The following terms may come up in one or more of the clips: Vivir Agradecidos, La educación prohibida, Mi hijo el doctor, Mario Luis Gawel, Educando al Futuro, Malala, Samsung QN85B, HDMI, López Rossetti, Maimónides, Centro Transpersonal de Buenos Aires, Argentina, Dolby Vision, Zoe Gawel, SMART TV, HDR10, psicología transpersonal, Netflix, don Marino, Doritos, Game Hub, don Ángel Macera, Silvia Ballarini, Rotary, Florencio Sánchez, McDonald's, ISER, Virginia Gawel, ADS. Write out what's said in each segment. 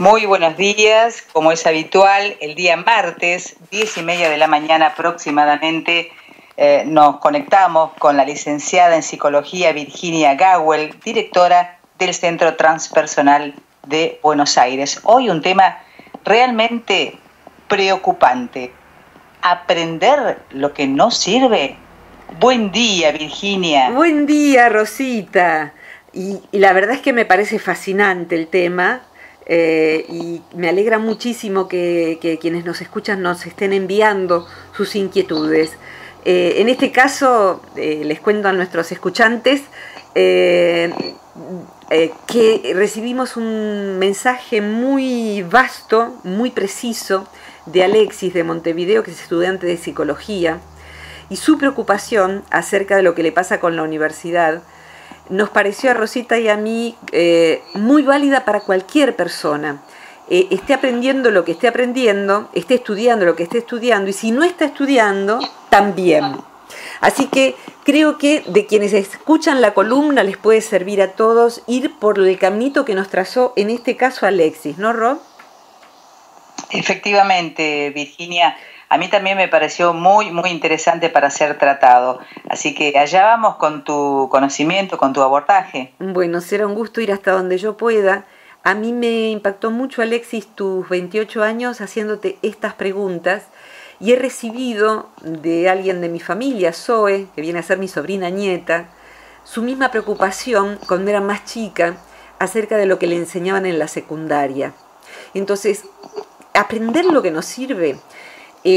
Muy buenos días, como es habitual, el día martes, 10:30 de la mañana aproximadamente, nos conectamos con la licenciada en Psicología Virginia Gawel, directora del Centro Transpersonal de Buenos Aires. Hoy un tema realmente preocupante, aprender lo que no sirve. Buen día, Virginia. Buen día, Rosita. Y la verdad es que me parece fascinante el tema. Y me alegra muchísimo que quienes nos escuchan nos estén enviando sus inquietudes. En este caso, les cuento a nuestros escuchantes que recibimos un mensaje muy vasto, muy preciso, de Alexis de Montevideo, que es estudiante de psicología, y su preocupación acerca de lo que le pasa con la universidad nos pareció a Rosita y a mí muy válida para cualquier persona. Esté aprendiendo lo que esté aprendiendo, esté estudiando lo que esté estudiando, y si no está estudiando, también. Así que creo que de quienes escuchan la columna les puede servir a todos ir por el caminito que nos trazó, en este caso, Alexis, ¿no, Rob? Efectivamente, Virginia. A mí también me pareció muy, muy interesante para ser tratado. Así que allá vamos con tu conocimiento, con tu abordaje. Bueno, será un gusto ir hasta donde yo pueda. A mí me impactó mucho, Alexis, tus 28 años haciéndote estas preguntas. Y he recibido de alguien de mi familia, Zoe, que viene a ser mi sobrina nieta, su misma preocupación cuando era más chica acerca de lo que le enseñaban en la secundaria. Entonces, aprender lo que nos sirve. Y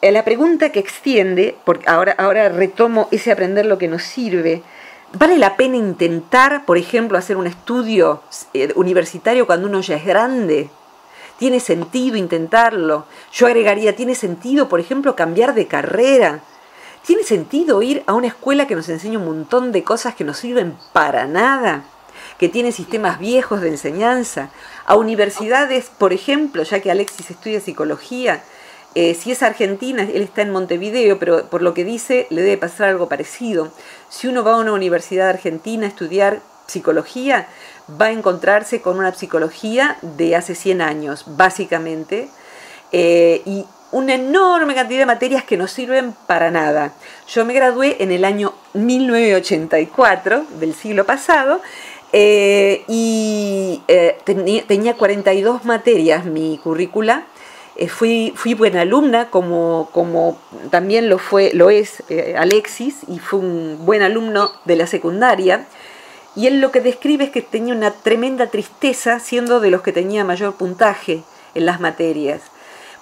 la pregunta que extiende, porque ahora retomo ese aprender lo que nos sirve, ¿vale la pena intentar, por ejemplo, hacer un estudio universitario cuando uno ya es grande? ¿Tiene sentido intentarlo? Yo agregaría, ¿tiene sentido, por ejemplo, cambiar de carrera? ¿Tiene sentido ir a una escuela que nos enseña un montón de cosas que no sirven para nada? Que tiene sistemas viejos de enseñanza, a universidades, por ejemplo, ya que Alexis estudia psicología, si es argentina, él está en Montevideo, pero por lo que dice le debe pasar algo parecido. Si uno va a una universidad argentina a estudiar psicología, va a encontrarse con una psicología de hace 100 años, básicamente, y una enorme cantidad de materias que no sirven para nada. Yo me gradué en el año 1984, del siglo pasado, tenía 42 materias mi currícula. Fui buena alumna, como también lo es Alexis, y fue un buen alumno de la secundaria. Y él lo que describe es que tenía una tremenda tristeza siendo de los que tenía mayor puntaje en las materias,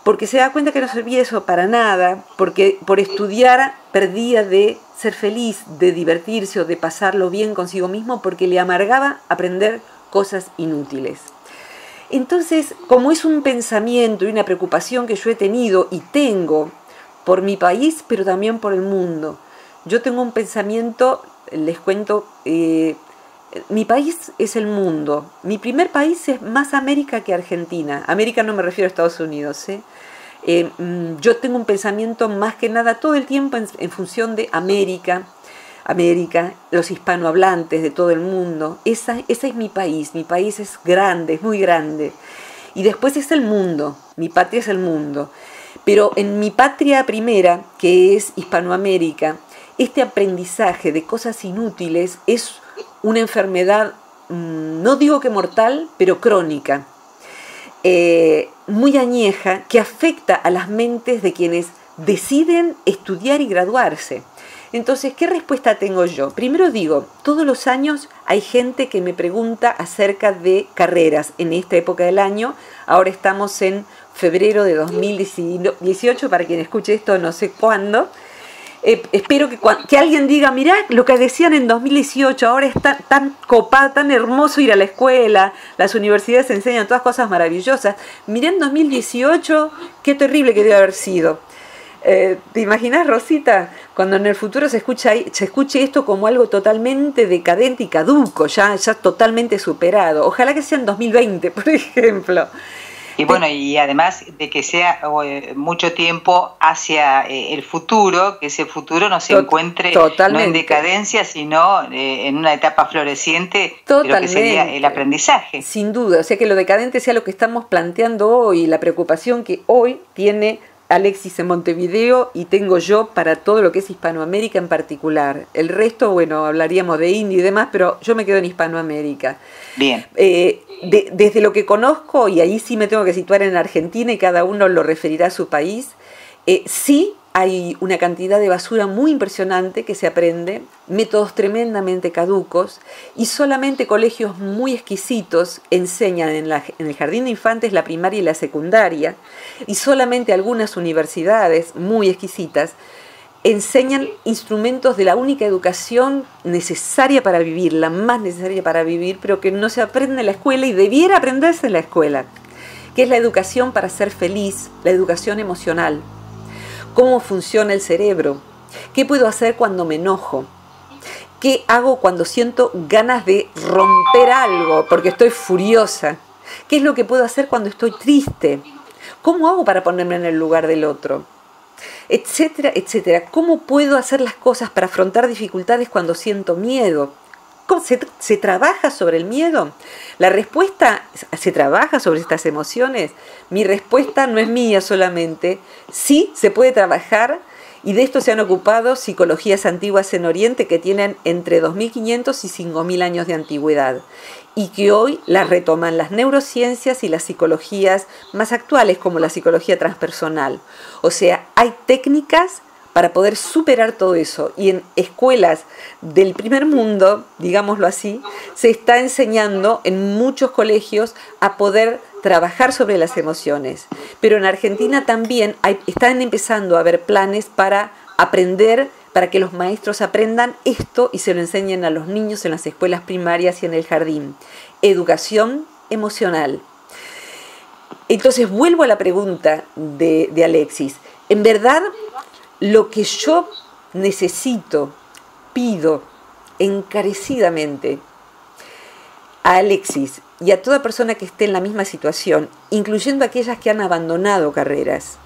porque se da cuenta que no servía eso para nada, porque por estudiar perdía de ser feliz, de divertirse o de pasarlo bien consigo mismo, porque le amargaba aprender cosas inútiles. Entonces, como es un pensamiento y una preocupación que yo he tenido y tengo por mi país, pero también por el mundo, yo tengo un pensamiento, les cuento, mi país es el mundo. Mi primer país es más América que Argentina. América no me refiero a Estados Unidos, ¿eh? Yo tengo un pensamiento más que nada todo el tiempo en función de América, los hispanohablantes de todo el mundo. Ese es mi país. Mi país es grande, es muy grande. Y después es el mundo. Mi patria es el mundo. Pero en mi patria primera, que es Hispanoamérica, este aprendizaje de cosas inútiles es una enfermedad, no digo que mortal, pero crónica, muy añeja, que afecta a las mentes de quienes deciden estudiar y graduarse. Entonces, ¿qué respuesta tengo yo? Primero digo, todos los años hay gente que me pregunta acerca de carreras en esta época del año. Ahora estamos en febrero de 2018, para quien escuche esto no sé cuándo. Espero que alguien diga, mirá lo que decían en 2018, ahora está tan copado, tan hermoso ir a la escuela, las universidades enseñan todas cosas maravillosas. Mirá en 2018, qué terrible que debe haber sido. ¿Te imaginas, Rosita, cuando en el futuro se escuche esto como algo totalmente decadente y caduco, ya totalmente superado? Ojalá que sea en 2020, por ejemplo. Y bueno, y además de que sea mucho tiempo hacia el futuro, que ese futuro no se encuentre totalmente, no en decadencia, sino en una etapa floreciente de lo que sería el aprendizaje. Sin duda, o sea, que lo decadente sea lo que estamos planteando hoy, la preocupación que hoy tiene Alexis en Montevideo y tengo yo para todo lo que es Hispanoamérica en particular. El resto, bueno, hablaríamos de India y demás, pero yo me quedo en Hispanoamérica. Bien. Desde lo que conozco, y ahí sí me tengo que situar en Argentina y cada uno lo referirá a su país, sí hay una cantidad de basura muy impresionante que se aprende, métodos tremendamente caducos y solamente colegios muy exquisitos enseñan en el jardín de infantes, la primaria y la secundaria, y solamente algunas universidades muy exquisitas enseñan instrumentos de la única educación necesaria para vivir, la más necesaria para vivir, pero que no se aprende en la escuela y debiera aprenderse en la escuela, que es la educación para ser feliz, la educación emocional. ¿Cómo funciona el cerebro? ¿Qué puedo hacer cuando me enojo? ¿Qué hago cuando siento ganas de romper algo porque estoy furiosa? ¿Qué es lo que puedo hacer cuando estoy triste? ¿Cómo hago para ponerme en el lugar del otro? Etcétera, etcétera. ¿Cómo puedo hacer las cosas para afrontar dificultades cuando siento miedo? ¿Se trabaja sobre el miedo? La respuesta, ¿se trabaja sobre estas emociones? Mi respuesta no es mía solamente. Sí, se puede trabajar y de esto se han ocupado psicologías antiguas en Oriente que tienen entre 2500 y 5000 años de antigüedad y que hoy las retoman las neurociencias y las psicologías más actuales como la psicología transpersonal. O sea, hay técnicas para poder superar todo eso. Y en escuelas del primer mundo, digámoslo así, se está enseñando en muchos colegios a poder trabajar sobre las emociones. Pero en Argentina también están empezando a haber planes para aprender, para que los maestros aprendan esto y se lo enseñen a los niños en las escuelas primarias y en el jardín. Educación emocional. Entonces vuelvo a la pregunta de Alexis. En verdad, lo que yo necesito, pido encarecidamente a Alexis y a toda persona que esté en la misma situación, incluyendo aquellas que han abandonado carreras,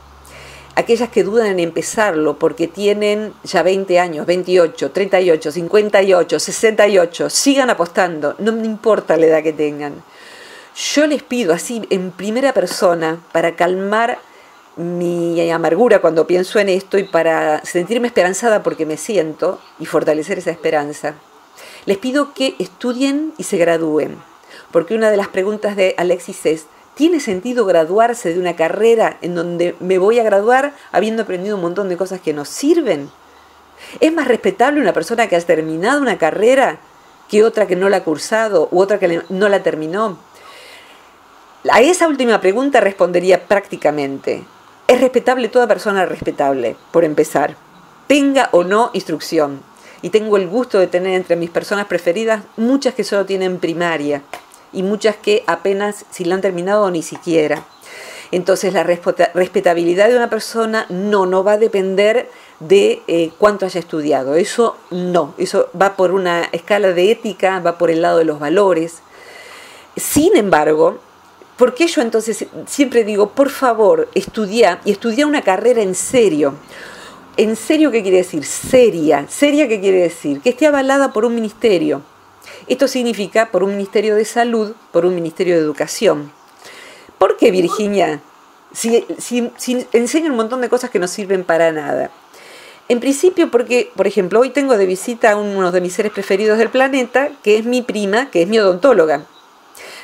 aquellas que dudan en empezarlo porque tienen ya 20 años, 28, 38, 58, 68, sigan apostando, no me importa la edad que tengan. Yo les pido así en primera persona para calmar mi amargura cuando pienso en esto y para sentirme esperanzada porque me siento y fortalecer esa esperanza. Les pido que estudien y se gradúen, porque una de las preguntas de Alexis es, ¿tiene sentido graduarse de una carrera en donde me voy a graduar habiendo aprendido un montón de cosas que nos sirven? ¿Es más respetable una persona que ha terminado una carrera que otra que no la ha cursado u otra que no la terminó? A esa última pregunta respondería prácticamente, es respetable toda persona respetable, por empezar, tenga o no instrucción. Y tengo el gusto de tener entre mis personas preferidas muchas que solo tienen primaria y muchas que apenas si la han terminado o ni siquiera. Entonces la respetabilidad de una persona no va a depender de cuánto haya estudiado. Eso no, eso va por una escala de ética, va por el lado de los valores. Sin embargo, ¿por qué yo entonces siempre digo, por favor, estudia y estudia una carrera en serio? ¿En serio qué quiere decir? Seria. ¿Seria qué quiere decir? Que esté avalada por un ministerio. Esto significa por un ministerio de salud, por un ministerio de educación. ¿Por qué, Virginia? Si enseña un montón de cosas que no sirven para nada. En principio porque, por ejemplo, hoy tengo de visita a uno de mis seres preferidos del planeta, que es mi prima, que es mi odontóloga.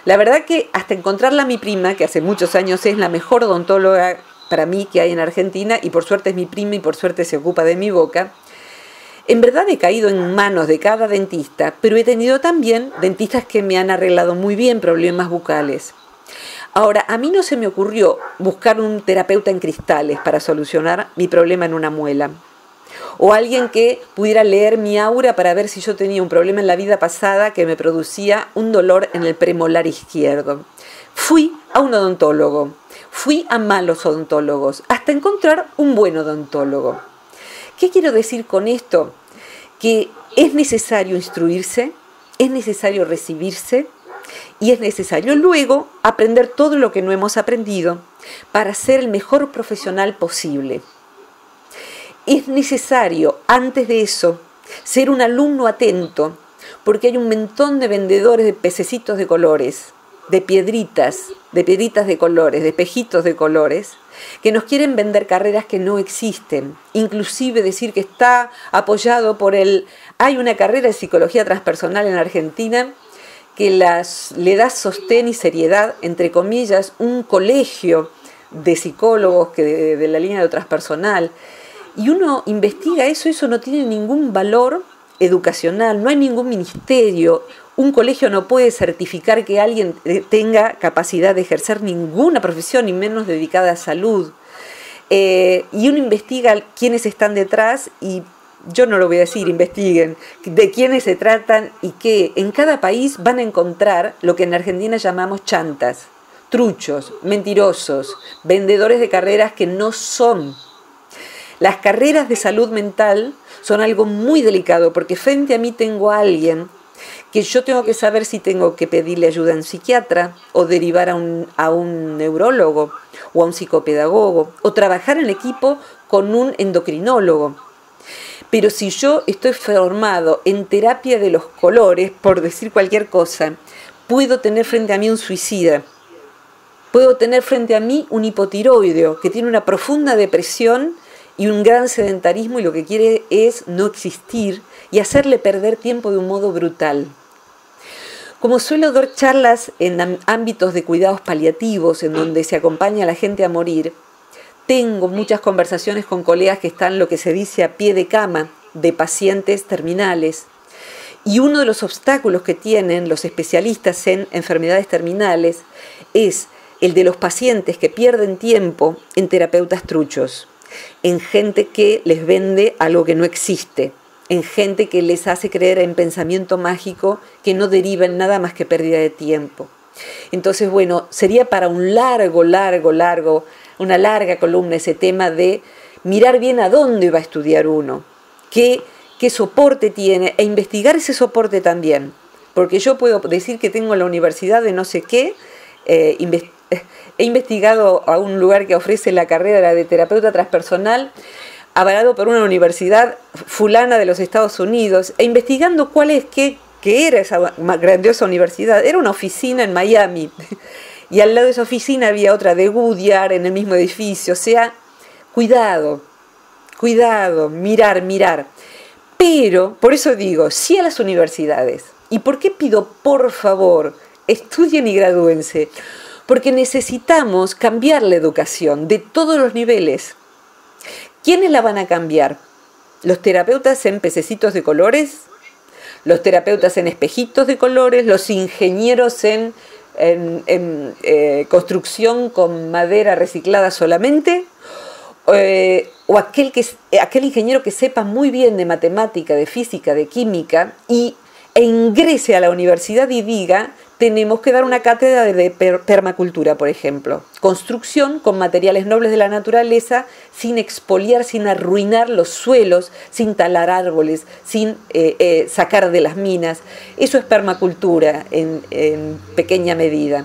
La verdad que hasta encontrarla a mi prima, que hace muchos años es la mejor odontóloga para mí que hay en Argentina, y por suerte es mi prima y por suerte se ocupa de mi boca, en verdad he caído en manos de cada dentista, pero he tenido también dentistas que me han arreglado muy bien problemas bucales. Ahora, a mí no se me ocurrió buscar un terapeuta en cristales para solucionar mi problema en una muela, o alguien que pudiera leer mi aura para ver si yo tenía un problema en la vida pasada que me producía un dolor en el premolar izquierdo. Fui a un odontólogo, fui a malos odontólogos, hasta encontrar un buen odontólogo. ¿Qué quiero decir con esto? Que es necesario instruirse, es necesario recibirse, y es necesario luego aprender todo lo que no hemos aprendido para ser el mejor profesional posible. Es necesario, antes de eso, ser un alumno atento, porque hay un montón de vendedores de pececitos de colores, de piedritas de colores, de espejitos de colores, que nos quieren vender carreras que no existen. Inclusive decir que está apoyado por el... Hay una carrera de psicología transpersonal en Argentina que le da sostén y seriedad, entre comillas, un colegio de psicólogos que de la línea de transpersonal. Y uno investiga eso, eso no tiene ningún valor educacional, no hay ningún ministerio. Un colegio no puede certificar que alguien tenga capacidad de ejercer ninguna profesión, y menos dedicada a salud. Y uno investiga quiénes están detrás, y yo no lo voy a decir, investiguen de quiénes se tratan y qué. En cada país van a encontrar lo que en Argentina llamamos chantas, truchos, mentirosos, vendedores de carreras que no son. Las carreras de salud mental son algo muy delicado, porque frente a mí tengo a alguien que yo tengo que saber si tengo que pedirle ayuda a un psiquiatra, o derivar a un neurólogo, o a un psicopedagogo, o trabajar en equipo con un endocrinólogo. Pero si yo estoy formado en terapia de los colores, por decir cualquier cosa, puedo tener frente a mí un suicida, puedo tener frente a mí un hipotiroideo que tiene una profunda depresión y un gran sedentarismo, y lo que quiere es no existir y hacerle perder tiempo de un modo brutal. Como suelo dar charlas en ámbitos de cuidados paliativos, en donde se acompaña a la gente a morir, tengo muchas conversaciones con colegas que están, lo que se dice, a pie de cama, de pacientes terminales. Y uno de los obstáculos que tienen los especialistas en enfermedades terminales es el de los pacientes que pierden tiempo en terapeutas truchos, en gente que les vende algo que no existe, en gente que les hace creer en pensamiento mágico que no deriva en nada más que pérdida de tiempo. Entonces, bueno, sería para un una larga columna ese tema de mirar bien a dónde va a estudiar uno, qué soporte tiene, e investigar ese soporte también, porque yo puedo decir que tengo la universidad de no sé qué, he investigado a un lugar que ofrece la carrera de terapeuta transpersonal, avalado por una universidad fulana de los Estados Unidos, e investigando cuál es, qué era esa grandiosa universidad. Era una oficina en Miami, y al lado de esa oficina había otra de Goodyear en el mismo edificio. O sea, cuidado, mirar. Pero, por eso digo, sí a las universidades. ¿Y por qué pido, por favor, estudien y gradúense? Porque necesitamos cambiar la educación de todos los niveles. ¿Quiénes la van a cambiar? ¿Los terapeutas en pececitos de colores? ¿Los terapeutas en espejitos de colores? ¿Los ingenieros en construcción con madera reciclada solamente? ¿O aquel ingeniero que sepa muy bien de matemática, de física, de química, e ingrese a la universidad y diga: tenemos que dar una cátedra de permacultura, por ejemplo. Construcción con materiales nobles de la naturaleza, sin expoliar, sin arruinar los suelos, sin talar árboles, sin sacar de las minas. Eso es permacultura en pequeña medida.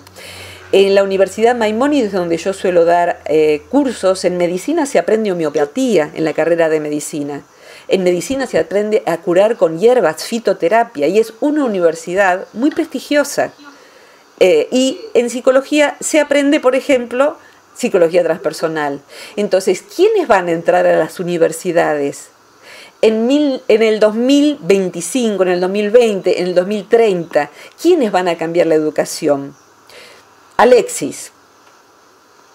En la Universidad Maimónides, donde yo suelo dar cursos, en medicina se aprende homeopatía en la carrera de medicina. En medicina se aprende a curar con hierbas, fitoterapia, y es una universidad muy prestigiosa. Y en psicología se aprende, por ejemplo, psicología transpersonal. Entonces, ¿quiénes van a entrar a las universidades? En el 2025, en el 2020, en el 2030, ¿quiénes van a cambiar la educación? Alexis,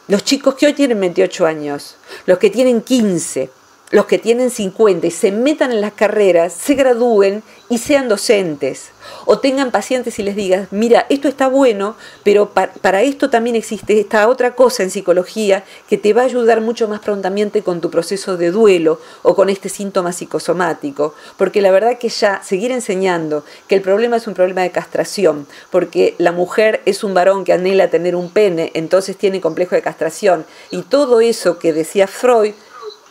los chicos que hoy tienen 28 años, los que tienen 15, los que tienen 50, y se metan en las carreras, se gradúen y sean docentes. O tengan pacientes y les digan: mira, esto está bueno, pero para esto también existe esta otra cosa en psicología que te va a ayudar mucho más prontamente con tu proceso de duelo o con este síntoma psicosomático. Porque la verdad que ya seguir enseñando que el problema es un problema de castración, porque la mujer es un varón que anhela tener un pene, entonces tiene complejo de castración, y todo eso que decía Freud,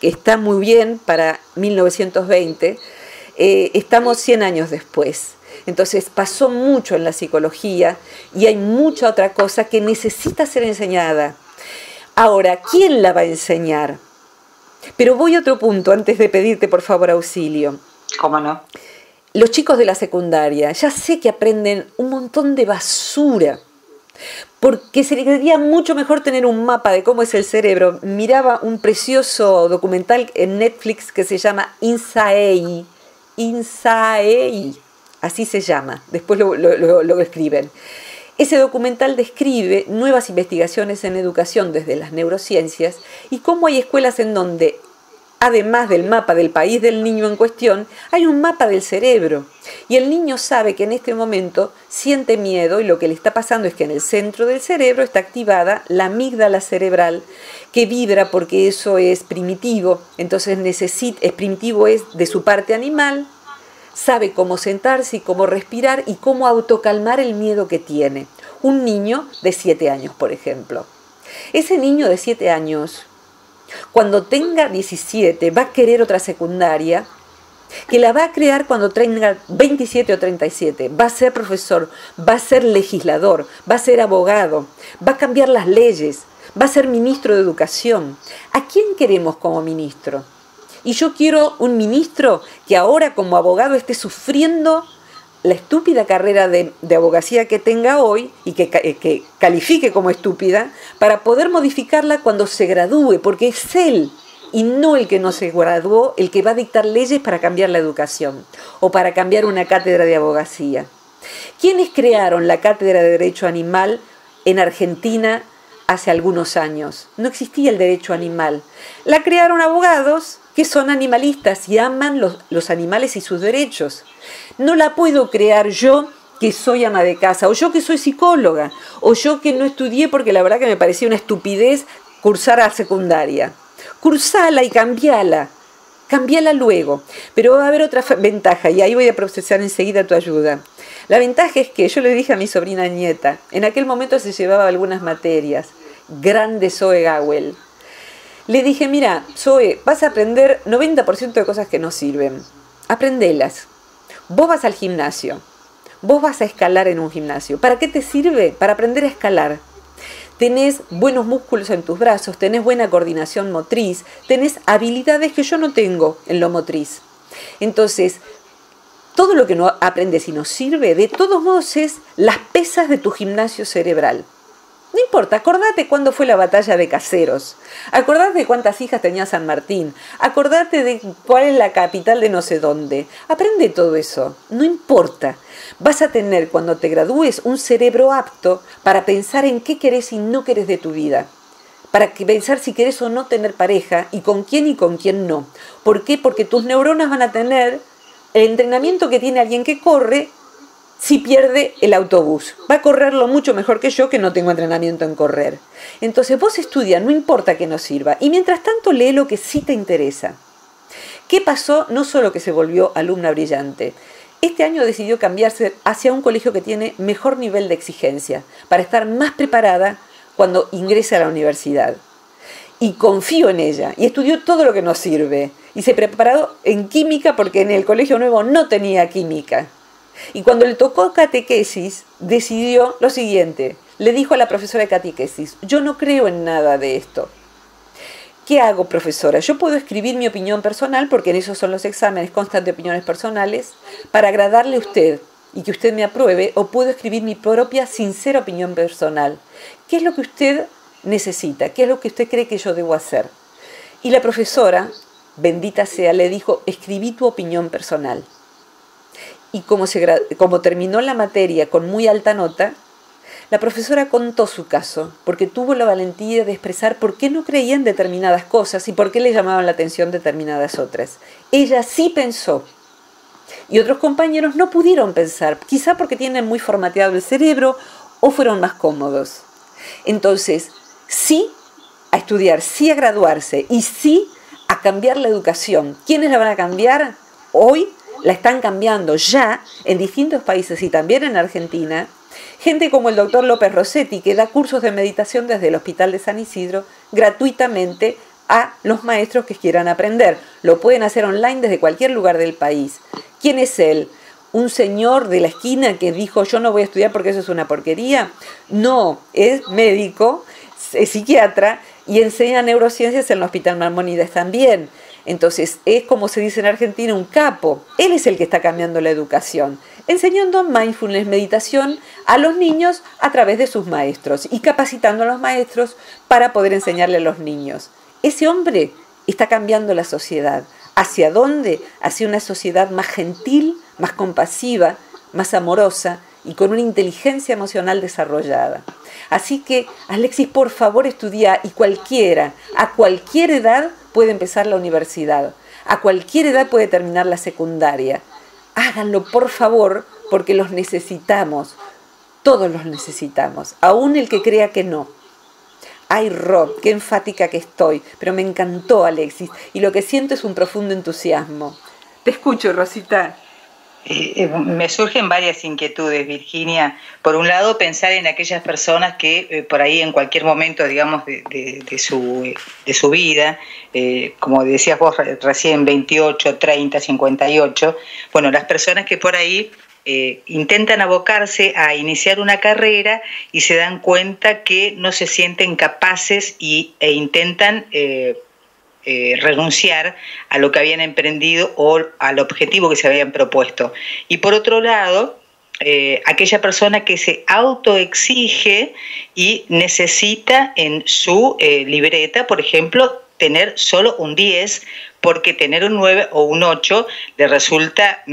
que está muy bien para 1920, estamos 100 años después. Entonces pasó mucho en la psicología y hay mucha otra cosa que necesita ser enseñada. Ahora, ¿quién la va a enseñar? Pero voy a otro punto antes de pedirte, por favor, auxilio. ¿Cómo no? Los chicos de la secundaria, ya sé que aprenden un montón de basura, porque sería mucho mejor tener un mapa de cómo es el cerebro. Miraba un precioso documental en Netflix que se llama Inside I, así se llama, después lo escriben. Ese documental describe nuevas investigaciones en educación desde las neurociencias y cómo hay escuelas en donde, además del mapa del país del niño en cuestión, hay un mapa del cerebro. Y el niño sabe que en este momento siente miedo y lo que le está pasando es que en el centro del cerebro está activada la amígdala cerebral que vibra porque eso es primitivo. Entonces es primitivo, es de su parte animal, sabe cómo sentarse y cómo respirar y cómo autocalmar el miedo que tiene. Un niño de 7 años, por ejemplo. Ese niño de 7 años... cuando tenga 17 va a querer otra secundaria que la va a crear cuando tenga 27 o 37, va a ser profesor, va a ser legislador, va a ser abogado, va a cambiar las leyes, va a ser ministro de educación. ¿A quién queremos como ministro? Y yo quiero un ministro que ahora como abogado esté sufriendo la estúpida carrera de abogacía que tenga hoy y que califique como estúpida para poder modificarla cuando se gradúe, porque es él y no el que no se graduó el que va a dictar leyes para cambiar la educación o para cambiar una cátedra de abogacía. ¿Quiénes crearon la cátedra de Derecho Animal en Argentina hace algunos años? No existía el derecho animal. La crearon abogados que son animalistas y aman los animales y sus derechos. No la puedo crear yo que soy ama de casa, o yo que soy psicóloga, o yo que no estudié porque la verdad que me parecía una estupidez cursar a secundaria. Cursala y cambiala luego. Pero va a haber otra ventaja, y ahí voy a procesar enseguida tu ayuda. La ventaja es que yo le dije a mi sobrina nieta, en aquel momento se llevaba algunas materias, grande Zoe Gawel. Le dije, mira, Zoe, vas a aprender 90% de cosas que no sirven. Aprendelas. Vos vas al gimnasio. Vos vas a escalar en un gimnasio. ¿Para qué te sirve? Para aprender a escalar. Tenés buenos músculos en tus brazos, tenés buena coordinación motriz, tenés habilidades que yo no tengo en lo motriz. Entonces, todo lo que no aprendes y no sirve, de todos modos es las pesas de tu gimnasio cerebral. No importa, acordate cuándo fue la batalla de Caseros, acordate de cuántas hijas tenía San Martín, acordate de cuál es la capital de no sé dónde. Aprende todo eso, no importa. Vas a tener cuando te gradúes un cerebro apto para pensar en qué querés y no querés de tu vida. Para pensar si querés o no tener pareja y con quién no. ¿Por qué? Porque tus neuronas van a tener el entrenamiento que tiene alguien que corre. Si pierde el autobús, va a correrlo mucho mejor que yo, que no tengo entrenamiento en correr. Entonces vos estudia, no importa que no sirva. Y mientras tanto lee lo que sí te interesa. ¿Qué pasó? No solo que se volvió alumna brillante. Este año decidió cambiarse hacia un colegio que tiene mejor nivel de exigencia, para estar más preparada cuando ingrese a la universidad. Y confío en ella. Y estudió todo lo que nos sirve. Y se preparó en química porque en el colegio nuevo no tenía química. Y cuando le tocó catequesis, decidió lo siguiente. Le dijo a la profesora de catequesis, yo no creo en nada de esto. ¿Qué hago, profesora? Yo puedo escribir mi opinión personal, porque en esos son los exámenes, constan de opiniones personales, para agradarle a usted y que usted me apruebe, o puedo escribir mi propia sincera opinión personal. ¿Qué es lo que usted necesita? ¿Qué es lo que usted cree que yo debo hacer? Y la profesora, bendita sea, le dijo, escribí tu opinión personal. Y como terminó la materia con muy alta nota, la profesora contó su caso, porque tuvo la valentía de expresar por qué no creía en determinadas cosas y por qué le llamaban la atención determinadas otras. Ella sí pensó, y otros compañeros no pudieron pensar, quizá porque tienen muy formateado el cerebro o fueron más cómodos. Entonces, sí a estudiar, sí a graduarse y sí a cambiar la educación. ¿Quiénes la van a cambiar? Hoy la están cambiando ya en distintos países y también en Argentina. Gente como el doctor López Rossetti, que da cursos de meditación desde el Hospital de San Isidro gratuitamente a los maestros que quieran aprender. Lo pueden hacer online desde cualquier lugar del país. ¿Quién es él? un señor de la esquina que dijo yo no voy a estudiar porque eso es una porquería. No, es médico, es psiquiatra y enseña neurociencias en el Hospital Maimónides también. Entonces es, como se dice en Argentina, un capo. Él es el que está cambiando la educación, enseñando mindfulness, meditación a los niños a través de sus maestros y capacitando a los maestros para poder enseñarle a los niños. Ese hombre está cambiando la sociedad. ¿Hacia dónde? Hacia una sociedad más gentil, más compasiva, más amorosa y con una inteligencia emocional desarrollada. Así que, Alexis, por favor, estudia, y cualquiera, a cualquier edad puede empezar la universidad, a cualquier edad puede terminar la secundaria. Háganlo, por favor, porque los necesitamos, todos los necesitamos, aún el que crea que no. Ay, Rob, qué enfática que estoy, pero me encantó, Alexis, y lo que siento es un profundo entusiasmo. Te escucho, Rosita. Me surgen varias inquietudes, Virginia. Por un lado, pensar en aquellas personas que por ahí en cualquier momento, digamos, de su vida, como decías vos recién, 28, 30, 58, bueno, las personas que por ahí intentan abocarse a iniciar una carrera y se dan cuenta que no se sienten capaces e intentan renunciar a lo que habían emprendido o al objetivo que se habían propuesto. Y por otro lado, aquella persona que se autoexige y necesita en su libreta, por ejemplo, tener solo un 10, porque tener un 9 o un 8 le resulta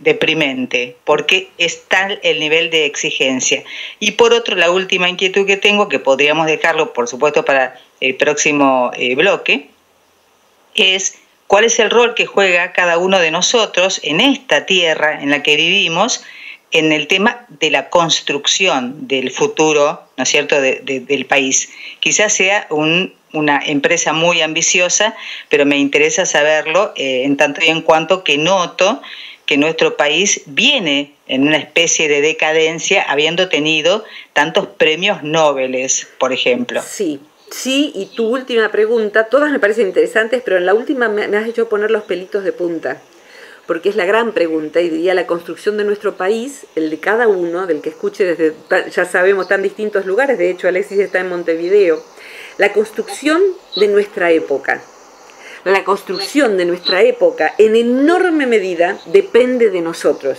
deprimente, porque es tal el nivel de exigencia. Y por otro, la última inquietud que tengo, que podríamos dejarlo, por supuesto, para el próximo bloque, es cuál es el rol que juega cada uno de nosotros en esta tierra en la que vivimos en el tema de la construcción del futuro, ¿no es cierto?, del país. Quizás sea una empresa muy ambiciosa, pero me interesa saberlo en tanto y en cuanto que noto que nuestro país viene en una especie de decadencia, habiendo tenido tantos premios Nobel, por ejemplo. Sí. Sí, y tu última pregunta, todas me parecen interesantes, pero en la última me has hecho poner los pelitos de punta, porque es la gran pregunta, y diría la construcción de nuestro país, el de cada uno, del que escuche desde, ya sabemos, tan distintos lugares. De hecho, Alexis está en Montevideo, la construcción de nuestra época. La construcción de nuestra época, en enorme medida, depende de nosotros,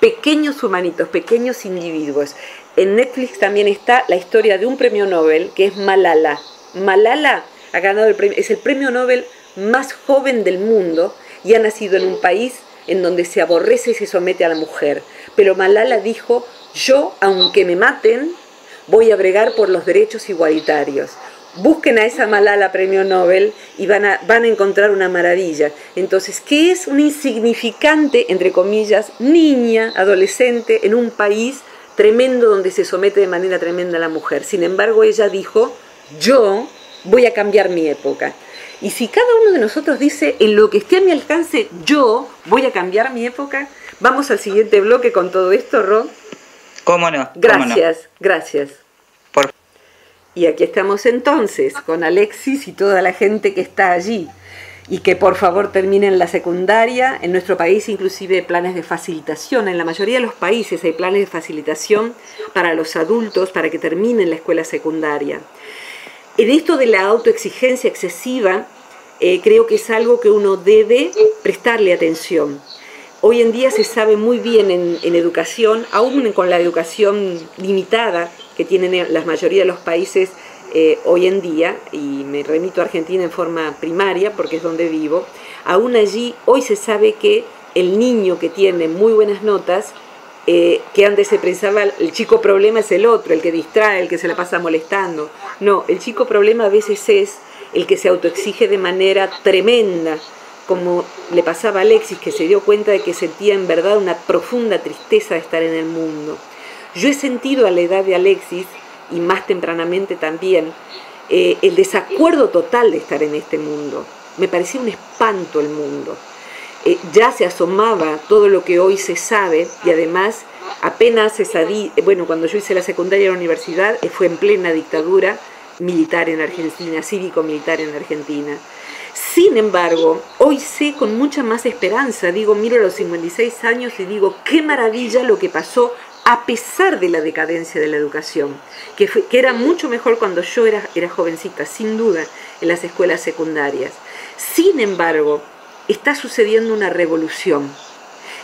pequeños humanitos, pequeños individuos. En Netflix también está la historia de un premio Nobel, que es Malala. Malala ha ganado el premio, es el premio Nobel más joven del mundo, y ha nacido en un país en donde se aborrece y se somete a la mujer. Pero Malala dijo, yo, aunque me maten, voy a bregar por los derechos igualitarios. Busquen a esa Malala premio Nobel y van a encontrar una maravilla. Entonces, ¿qué es una insignificante, entre comillas, niña, adolescente, en un país tremendo donde se somete de manera tremenda a la mujer? Sin embargo, ella dijo, yo voy a cambiar mi época. Y si cada uno de nosotros dice, en lo que esté a mi alcance, yo voy a cambiar mi época. Vamos al siguiente bloque con todo esto, Ro. ¿Cómo no? Gracias, ¿cómo no? Gracias. Por... Y aquí estamos entonces con Alexis y toda la gente que está allí. Y que por favor terminen la secundaria. En nuestro país inclusive hay planes de facilitación, en la mayoría de los países hay planes de facilitación para los adultos para que terminen la escuela secundaria. En esto de la autoexigencia excesiva, creo que es algo que uno debe prestarle atención. Hoy en día se sabe muy bien en educación, aún con la educación limitada que tienen la mayoría de los países, hoy en día, y me remito a Argentina en forma primaria porque es donde vivo, aún allí hoy se sabe que el niño que tiene muy buenas notas, que antes se pensaba el chico problema es el otro, el que distrae, el que se la pasa molestando. No, el chico problema a veces es el que se autoexige de manera tremenda, como le pasaba a Alexis, que se dio cuenta de que sentía en verdad una profunda tristeza de estar en el mundo. Yo he sentido a la edad de Alexis, y más tempranamente también, el desacuerdo total de estar en este mundo. Me parecía un espanto el mundo. Ya se asomaba todo lo que hoy se sabe, y además apenas se sabía, bueno, cuando yo hice la secundaria en la universidad, fue en plena dictadura militar en Argentina, cívico-militar en Argentina. Sin embargo, hoy sé con mucha más esperanza, digo, miro a los 56 años y digo, qué maravilla lo que pasó a pesar de la decadencia de la educación, que era mucho mejor cuando yo era jovencita, sin duda, en las escuelas secundarias. Sin embargo, está sucediendo una revolución,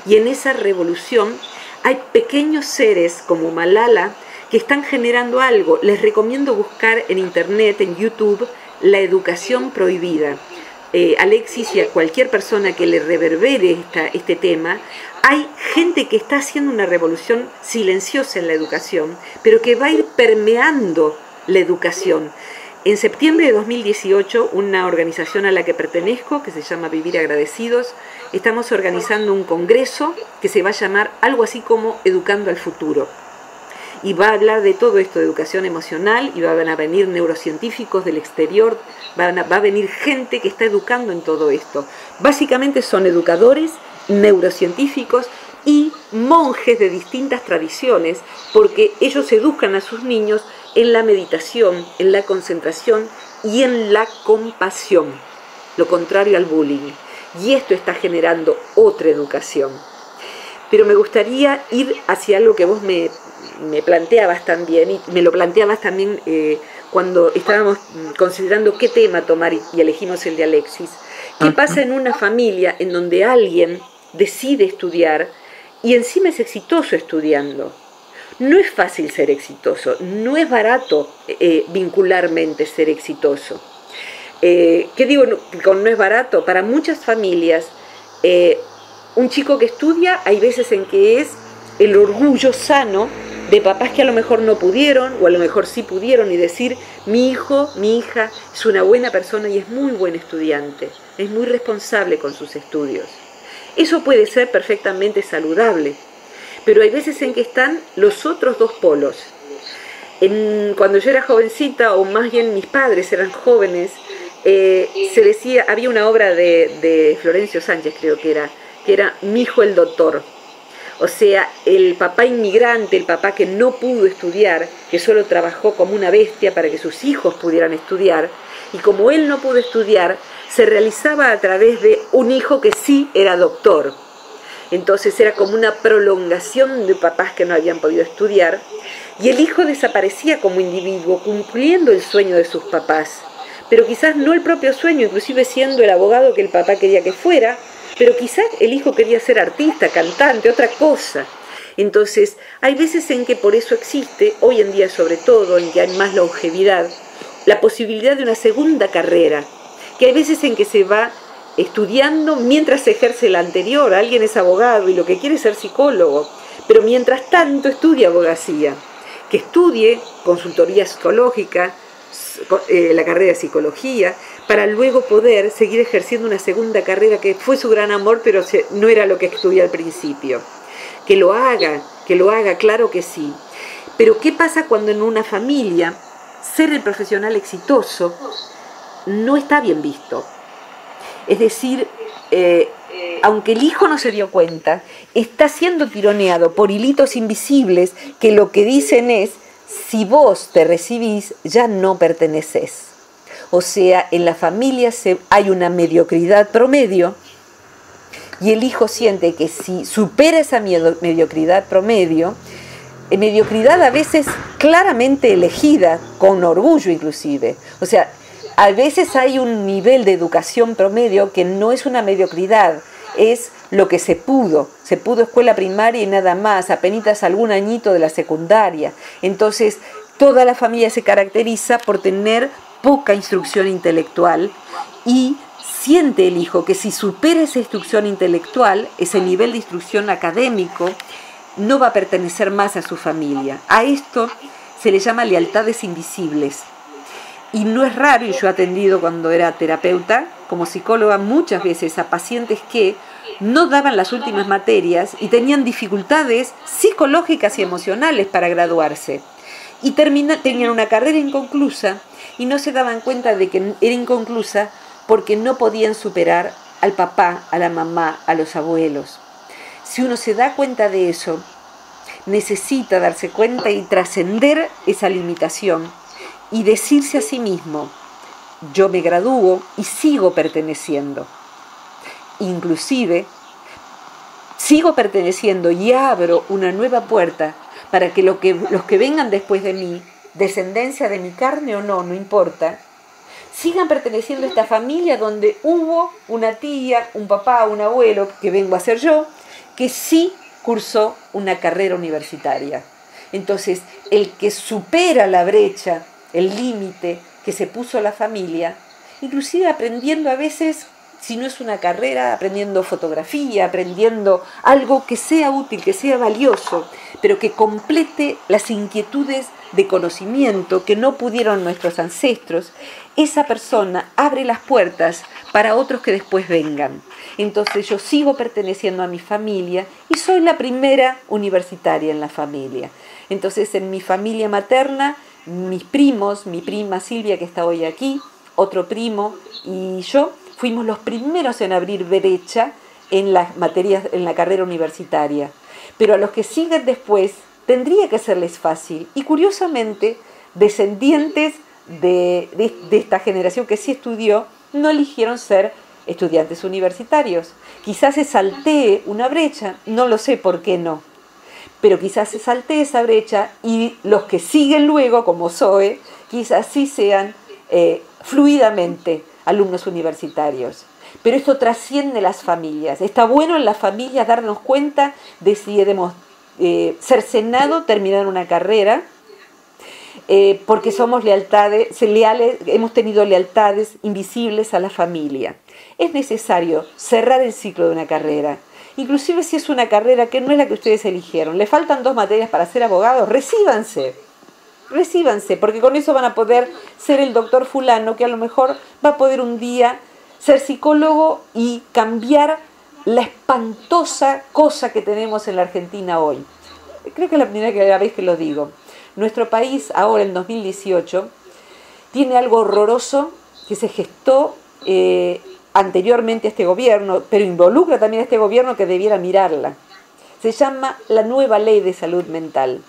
y en esa revolución hay pequeños seres como Malala que están generando algo. Les recomiendo buscar en internet, en YouTube, La educación prohibida. Alexis y a cualquier persona que le reverbere este tema, hay gente que está haciendo una revolución silenciosa en la educación, pero que va a ir permeando la educación. En septiembre de 2018, una organización a la que pertenezco, que se llama Vivir Agradecidos, estamos organizando un congreso que se va a llamar algo así como Educando al Futuro. Y va a hablar de todo esto, de educación emocional, y van a venir neurocientíficos del exterior, va a venir gente que está educando en todo esto. Básicamente son educadores, neurocientíficos y monjes de distintas tradiciones, porque ellos educan a sus niños en la meditación, en la concentración y en la compasión, lo contrario al bullying. Y esto está generando otra educación. Pero me gustaría ir hacia algo que vos me planteabas también, y me lo planteabas también cuando estábamos considerando qué tema tomar y elegimos el de Alexis. ¿Qué pasa en una familia en donde alguien decide estudiar y encima es exitoso estudiando? No es fácil ser exitoso, no es barato vincularmente ser exitoso. ¿Qué digo con no es barato? Para muchas familias, un chico que estudia, hay veces en que es el orgullo sano de papás que a lo mejor no pudieron, o a lo mejor sí pudieron, y decir, mi hijo, mi hija es una buena persona y es muy buen estudiante, es muy responsable con sus estudios. Eso puede ser perfectamente saludable, pero hay veces en que están los otros dos polos. Cuando yo era jovencita, o más bien mis padres eran jóvenes, se decía, había una obra de Florencio Sánchez, creo que era Mi hijo el doctor. O sea, el papá inmigrante, el papá que no pudo estudiar, que solo trabajó como una bestia para que sus hijos pudieran estudiar, y como él no pudo estudiar, se realizaba a través de un hijo que sí era doctor. Entonces era como una prolongación de papás que no habían podido estudiar, y el hijo desaparecía como individuo, cumpliendo el sueño de sus papás, pero quizás no el propio sueño, inclusive siendo el abogado que el papá quería que fuera, pero quizás el hijo quería ser artista, cantante, otra cosa. Entonces, hay veces en que por eso existe, hoy en día sobre todo, en que hay más longevidad, la posibilidad de una segunda carrera, que hay veces en que se va estudiando mientras se ejerce la anterior. Alguien es abogado y lo que quiere es ser psicólogo, pero mientras tanto estudia abogacía, que estudie consultoría psicológica, la carrera de psicología, para luego poder seguir ejerciendo una segunda carrera que fue su gran amor, pero no era lo que estudié al principio. Que lo haga, claro que sí. Pero ¿qué pasa cuando en una familia ser el profesional exitoso no está bien visto? Es decir, aunque el hijo no se dio cuenta, está siendo tironeado por hilitos invisibles que lo que dicen es, si vos te recibís, ya no pertenecés. O sea, en la familia hay una mediocridad promedio, y el hijo siente que si supera esa mediocridad promedio, mediocridad a veces claramente elegida, con orgullo inclusive. O sea, a veces hay un nivel de educación promedio que no es una mediocridad, es lo que se pudo escuela primaria y nada más, apenitas algún añito de la secundaria. Entonces, toda la familia se caracteriza por tener poca instrucción intelectual, y siente el hijo que si supera esa instrucción intelectual, ese nivel de instrucción académico, no va a pertenecer más a su familia. A esto se le llama lealtades invisibles. Y no es raro, y yo he atendido cuando era terapeuta, como psicóloga, muchas veces a pacientes que no daban las últimas materias y tenían dificultades psicológicas y emocionales para graduarse. Y tenían una carrera inconclusa y no se daban cuenta de que era inconclusa porque no podían superar al papá, a la mamá, a los abuelos. Si uno se da cuenta de eso, necesita darse cuenta y trascender esa limitación, y decirse a sí mismo, Yo me gradúo y sigo perteneciendo. Inclusive, sigo perteneciendo y abro una nueva puerta para que, los que vengan después de mí, descendencia de mi carne o no, no importa, sigan perteneciendo a esta familia donde hubo una tía, un papá, un abuelo, que vengo a ser yo, que sí cursó una carrera universitaria. Entonces, el que supera la brecha, el límite que se puso la familia, inclusive aprendiendo a veces, si no es una carrera, aprendiendo fotografía, aprendiendo algo que sea útil, que sea valioso, pero que complete las inquietudes de conocimiento que no pudieron nuestros ancestros, esa persona abre las puertas para otros que después vengan. Entonces yo sigo perteneciendo a mi familia y soy la primera universitaria en la familia. Entonces en mi familia materna, mis primos, mi prima Silvia que está hoy aquí, otro primo y yo, fuimos los primeros en abrir brecha en las materias, en la carrera universitaria. Pero a los que siguen después tendría que serles fácil. Y curiosamente, descendientes de esta generación que sí estudió, no eligieron ser estudiantes universitarios. Quizás se saltee una brecha, no lo sé por qué no. Pero quizás se saltee esa brecha y los que siguen luego, como Zoe, quizás sí sean fluidamente alumnos universitarios. Pero esto trasciende las familias. Está bueno en las familias darnos cuenta de si hemos cercenado terminar una carrera, porque somos leales, hemos tenido lealtades invisibles a la familia. Es necesario cerrar el ciclo de una carrera. Inclusive si es una carrera que no es la que ustedes eligieron, le faltan 2 materias para ser abogados, recíbanse, porque con eso van a poder ser el doctor fulano, que a lo mejor va a poder un día ser psicólogo y cambiar la espantosa cosa que tenemos en la Argentina hoy. Creo que es la primera vez que lo digo. Nuestro país ahora, en 2018, tiene algo horroroso que se gestó anteriormente a este gobierno, pero involucra también a este gobierno que debiera mirarla. Se llama la nueva ley de salud mental.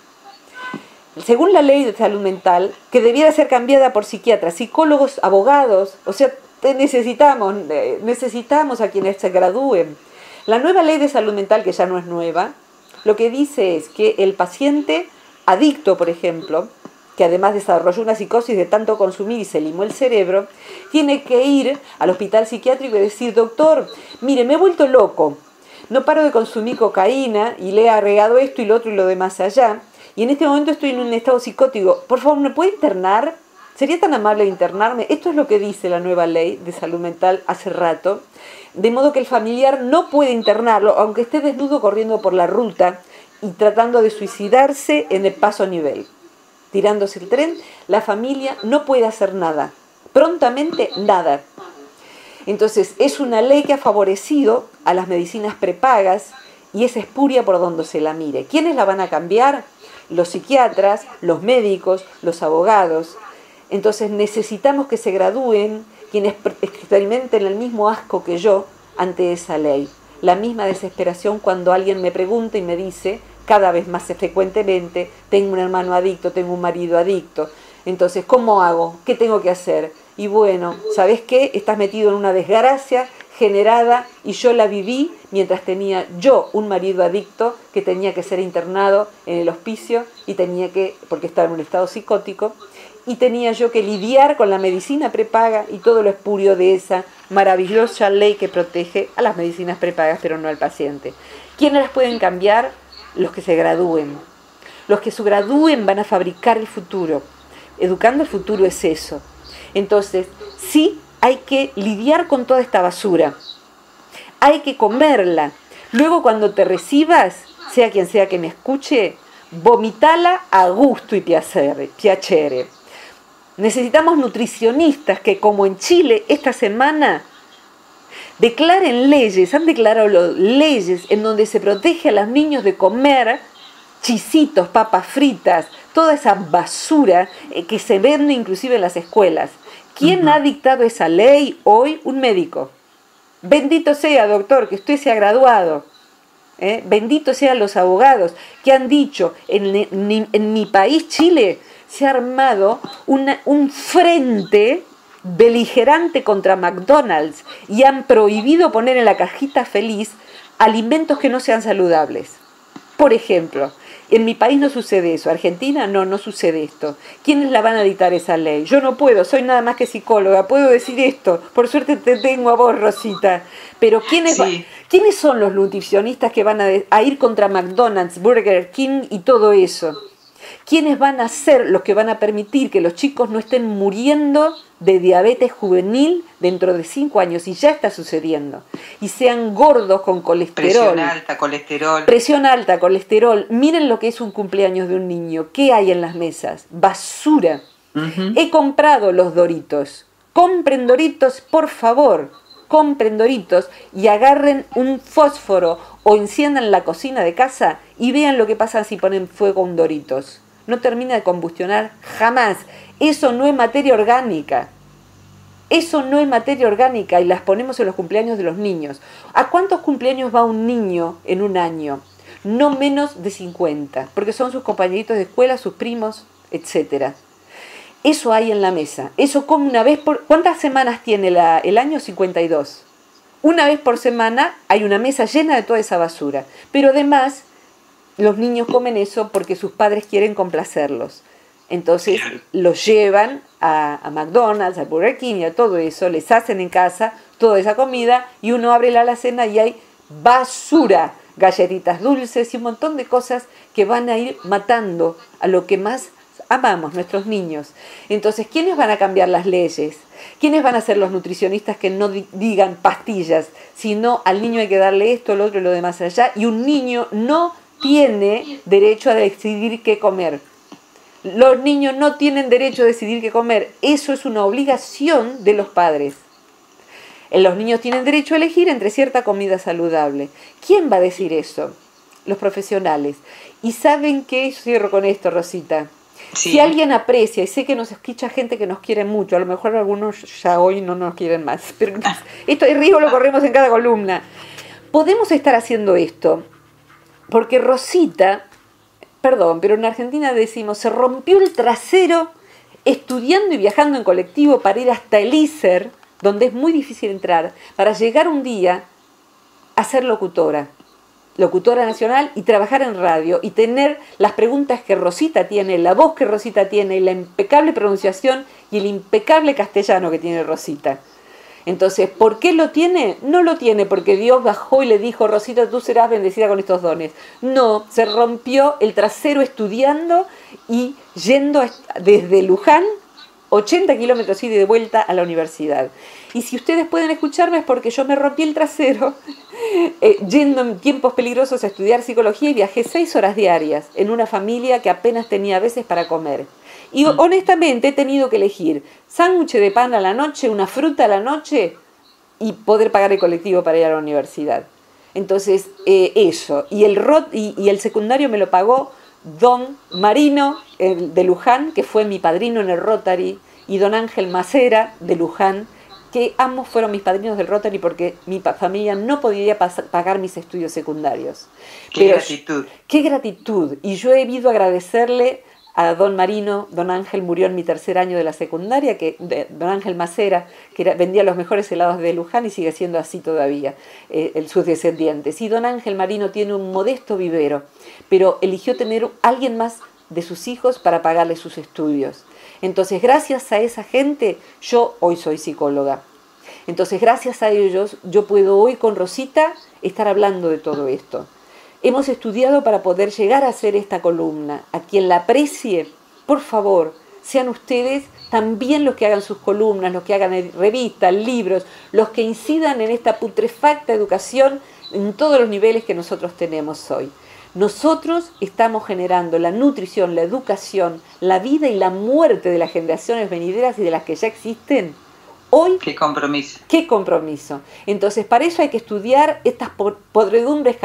Según la ley de salud mental, que debiera ser cambiada por psiquiatras, psicólogos, abogados, o sea, necesitamos a quienes se gradúen. La nueva ley de salud mental, que ya no es nueva, lo que dice es que el paciente adicto, por ejemplo, que además desarrolló una psicosis de tanto consumir y se limó el cerebro, tiene que ir al hospital psiquiátrico y decir: doctor, mire, me he vuelto loco, no paro de consumir cocaína y le he agregado esto y lo otro y lo demás allá, y en este momento estoy en un estado psicótico, por favor, ¿me puede internar? ¿Sería tan amable internarme? Esto es lo que dice la nueva ley de salud mental hace rato, de modo que el familiar no puede internarlo, aunque esté desnudo corriendo por la ruta y tratando de suicidarse en el paso a nivel. Tirándose el tren, la familia no puede hacer nada, prontamente nada. Entonces, es una ley que ha favorecido a las medicinas prepagas y es espuria por donde se la mire. ¿Quiénes la van a cambiar? Los psiquiatras, los médicos, los abogados. Entonces necesitamos que se gradúen quienes experimenten el mismo asco que yo ante esa ley. La misma desesperación cuando alguien me pregunta y me dice, cada vez más frecuentemente, tengo un hermano adicto, tengo un marido adicto. Entonces, ¿cómo hago? ¿Qué tengo que hacer? Y bueno, ¿sabes qué? Estás metido en una desgracia generada y yo la viví mientras tenía yo un marido adicto que tenía que ser internado en el hospicio y tenía que, porque estaba en un estado psicótico, y tenía yo que lidiar con la medicina prepaga y todo lo espurio de esa maravillosa ley que protege a las medicinas prepagas, pero no al paciente. ¿Quiénes las pueden cambiar? Los que se gradúen. Los que se gradúen van a fabricar el futuro. Educando al futuro es eso. Entonces, sí hay que lidiar con toda esta basura. Hay que comerla. Luego cuando te recibas, sea quien sea que me escuche, vomitala a gusto y piacere. Necesitamos nutricionistas que, como en Chile esta semana, declaren leyes, han declarado leyes en donde se protege a los niños de comer chisitos, papas fritas, toda esa basura que se vende inclusive en las escuelas. ¿Quién ha dictado esa ley hoy? Un médico. Bendito sea, doctor, que usted se ha graduado. Bendito sean los abogados que han dicho, en mi país, Chile, se ha armado un frente beligerante contra McDonald's y han prohibido poner en la cajita feliz alimentos que no sean saludables. Por ejemplo, en mi país no sucede eso. Argentina no sucede esto. ¿Quiénes la van a dictar esa ley? Yo no puedo, soy nada más que psicóloga, puedo decir esto. Por suerte te tengo a vos, Rosita. Pero ¿quiénes, ¿quiénes son los nutricionistas que van a ir contra McDonald's, Burger King y todo eso? ¿Quiénes van a ser los que van a permitir que los chicos no estén muriendo de diabetes juvenil dentro de 5 años? Y ya está sucediendo. Y sean gordos con colesterol. Presión alta, colesterol. Presión alta, colesterol. Miren lo que es un cumpleaños de un niño. ¿Qué hay en las mesas? Basura. He comprado los Doritos. Compren Doritos, por favor. Compren Doritos y agarren un fósforo o enciendan la cocina de casa y vean lo que pasa si ponen fuego a un Doritos. No termina de combustionar jamás. Eso no es materia orgánica. Eso no es materia orgánica y las ponemos en los cumpleaños de los niños. ¿A cuántos cumpleaños va un niño en un año? No menos de 50, porque son sus compañeritos de escuela, sus primos, etc. Eso hay en la mesa. Eso come una vez por... ¿Cuántas semanas tiene el año? 52. Una vez por semana hay una mesa llena de toda esa basura. Pero además... los niños comen eso porque sus padres quieren complacerlos. Entonces los llevan a McDonald's, a Burger King y a todo eso. Les hacen en casa toda esa comida y uno abre la alacena y hay basura. Galletitas dulces y un montón de cosas que van a ir matando a lo que más amamos, nuestros niños. Entonces, ¿quiénes van a cambiar las leyes? ¿Quiénes van a ser los nutricionistas que no digan pastillas? Sino al niño hay que darle esto, lo otro y lo demás allá. Y un niño no... tiene derecho a decidir qué comer. Los niños no tienen derecho a decidir qué comer. Eso es una obligación de los padres. Los niños tienen derecho a elegir entre cierta comida saludable. ¿Quién va a decir eso? Los profesionales. ¿Y saben qué? Yo cierro con esto, Rosita. Sí. Si alguien aprecia, y sé que nos escucha gente que nos quiere mucho, a lo mejor algunos ya hoy no nos quieren más, pero esto de riesgo lo corremos en cada columna. Podemos estar haciendo esto. Porque Rosita, perdón, pero en Argentina decimos, se rompió el trasero estudiando y viajando en colectivo para ir hasta el ISER, donde es muy difícil entrar, para llegar un día a ser locutora, locutora nacional y trabajar en radio y tener las preguntas que Rosita tiene, la voz que Rosita tiene, la impecable pronunciación y el impecable castellano que tiene Rosita. Entonces, ¿por qué lo tiene? No lo tiene porque Dios bajó y le dijo, Rosita, tú serás bendecida con estos dones. No, se rompió el trasero estudiando y yendo desde Luján, 80 kilómetros y de vuelta a la universidad. Y si ustedes pueden escucharme es porque yo me rompí el trasero yendo en tiempos peligrosos a estudiar psicología y viajé 6 horas diarias en una familia que apenas tenía a veces para comer. Y honestamente he tenido que elegir sándwich de pan a la noche, una fruta a la noche y poder pagar el colectivo para ir a la universidad. Entonces, eso. Y el secundario me lo pagó don Marino de Luján, que fue mi padrino en el Rotary, y don Ángel Macera de Luján, que ambos fueron mis padrinos del Rotary porque mi familia no podía pagar mis estudios secundarios. ¡Qué gratitud! ¡Qué gratitud! Y yo he debido agradecerle... a don Marino. Don Ángel murió en mi tercer año de la secundaria, que don Ángel Macera, que vendía los mejores helados de Luján y sigue siendo así todavía, sus descendientes. Y don Ángel Marino tiene un modesto vivero, pero eligió tener a alguien más de sus hijos para pagarle sus estudios. Entonces, gracias a esa gente, yo hoy soy psicóloga. Entonces, gracias a ellos, yo puedo hoy con Rosita estar hablando de todo esto. Hemos estudiado para poder llegar a hacer esta columna. A quien la aprecie, por favor, sean ustedes también los que hagan sus columnas, los que hagan revistas, libros, los que incidan en esta putrefacta educación en todos los niveles que nosotros tenemos hoy. Nosotros estamos generando la nutrición, la educación, la vida y la muerte de las generaciones venideras y de las que ya existen. Hoy, ¡qué compromiso! ¡Qué compromiso! Entonces, para eso hay que estudiar estas podredumbres,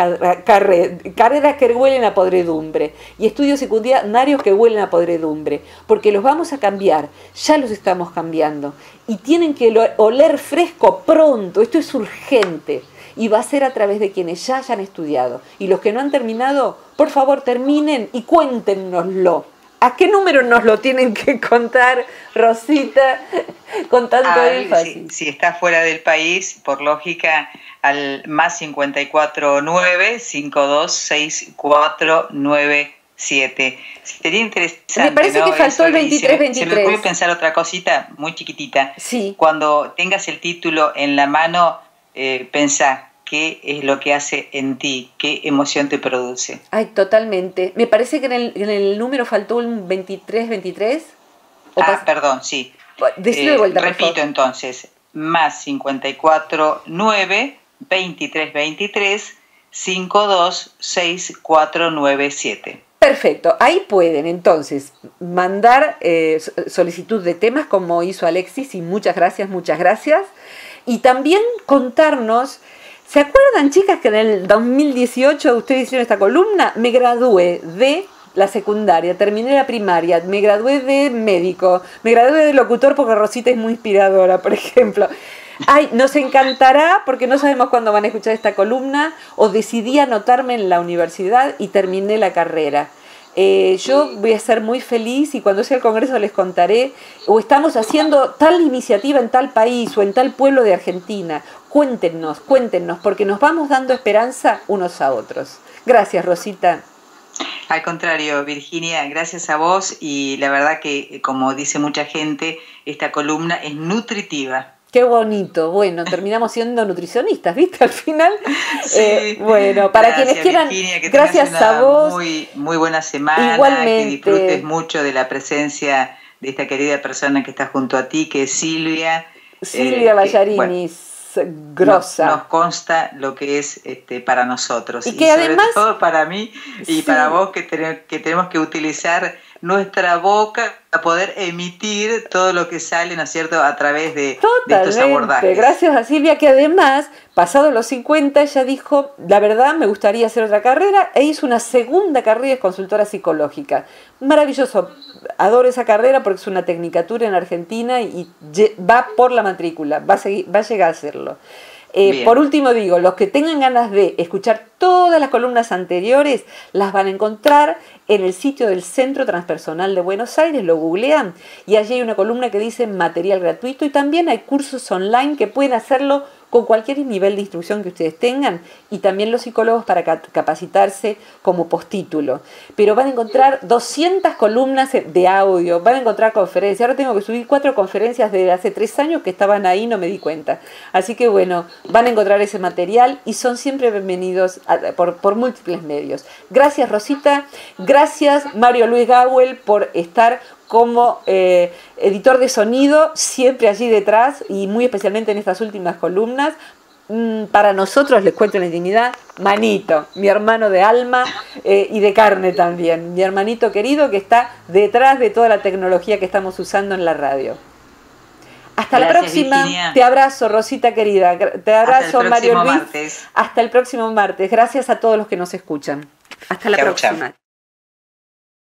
carreras que huelen a podredumbre y estudios secundarios que huelen a podredumbre, porque los vamos a cambiar, ya los estamos cambiando y tienen que oler fresco pronto, esto es urgente y va a ser a través de quienes ya hayan estudiado. Y los que no han terminado, por favor terminen y cuéntenoslo. ¿A qué número nos lo tienen que contar, Rosita, con tanto énfasis? Si está fuera del país, por lógica, al más 549-526-4997. Sería interesante. Me parece, ¿no?, que faltó eso, el 23-23. Se me ocurre pensar otra cosita muy chiquitita. Sí. Cuando tengas el título en la mano, pensá. ¿Qué es lo que hace en ti? ¿Qué emoción te produce? Ay, totalmente. Me parece que en el número faltó un 23-23. Perdón, sí. Decilo de vuelta, repito entonces. Más 549-2323-526497. Perfecto. Ahí pueden entonces mandar solicitud de temas como hizo Alexis. Y muchas gracias, muchas gracias. Y también contarnos... ¿Se acuerdan, chicas, que en el 2018 ustedes hicieron esta columna? Me gradué de la secundaria, terminé la primaria, me gradué de médico, me gradué de locutor porque Rosita es muy inspiradora, por ejemplo. Ay, nos encantará, porque no sabemos cuándo van a escuchar esta columna, o decidí anotarme en la universidad y terminé la carrera. Yo voy a ser muy feliz y cuando sea el Congreso les contaré, o estamos haciendo tal iniciativa en tal país o en tal pueblo de Argentina. Cuéntenos, cuéntenos, porque nos vamos dando esperanza unos a otros. Gracias, Rosita. Al contrario, Virginia, gracias a vos, y la verdad que, como dice mucha gente, esta columna es nutritiva. Qué bonito. Bueno, terminamos siendo nutricionistas, ¿viste? Al final. Sí. Bueno, para gracias, quienes quieran, Virginia, que gracias a vos. Muy buena semana. Igualmente. Que disfrutes mucho de la presencia de esta querida persona que está junto a ti, que es Silvia. Silvia Ballarini. Bueno, grosa. Nos consta lo que es para nosotros. Y que además, sobre todo para mí y sí, para vos, que tenemos que utilizar nuestra boca a poder emitir todo lo que sale, ¿no es cierto?, a través de estos abordajes. Gracias a Silvia, que además, pasado los 50, ella dijo, la verdad, me gustaría hacer otra carrera, e hizo una segunda carrera de consultora psicológica. Maravilloso. Adoro esa carrera porque es una tecnicatura en Argentina y va por la matrícula, va a llegar a hacerlo. Por último digo, los que tengan ganas de escuchar todas las columnas anteriores las van a encontrar en el sitio del Centro Transpersonal de Buenos Aires, lo googlean y allí hay una columna que dice material gratuito, y también hay cursos online que pueden hacerlo con cualquier nivel de instrucción que ustedes tengan, y también los psicólogos para capacitarse como postítulo. Pero van a encontrar 200 columnas de audio, van a encontrar conferencias. Ahora tengo que subir 4 conferencias de hace 3 años que estaban ahí, no me di cuenta. Así que bueno, van a encontrar ese material y son siempre bienvenidos por múltiples medios. Gracias, Rosita. Gracias, Mario Luis Gawel, por estar como editor de sonido, siempre allí detrás y muy especialmente en estas últimas columnas. Para nosotros, les cuento en la intimidad, Manito, mi hermano de alma y de carne también, mi hermanito querido que está detrás de toda la tecnología que estamos usando en la radio. Hasta la próxima, Virginia. Te abrazo, Rosita querida, te abrazo, Mario Luis. Hasta el próximo martes. Gracias a todos los que nos escuchan. Hasta la próxima.